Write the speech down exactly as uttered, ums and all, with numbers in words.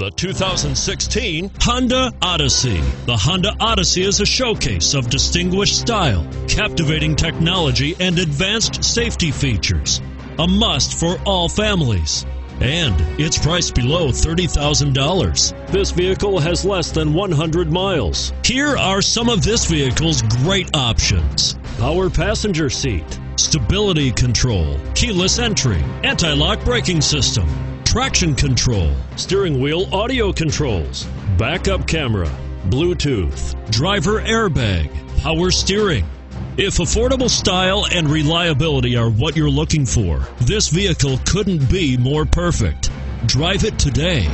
the two thousand sixteen Honda Odyssey. The Honda Odyssey is a showcase of distinguished style, captivating technology, and advanced safety features. A must for all families. And it's priced below thirty thousand dollars. This vehicle has less than one hundred miles. Here are some of this vehicle's great options: power passenger seat, stability control, keyless entry, anti-lock braking system, traction control, steering wheel audio controls, backup camera, Bluetooth, driver airbag, power steering. If affordable style and reliability are what you're looking for, this vehicle couldn't be more perfect. Drive it today.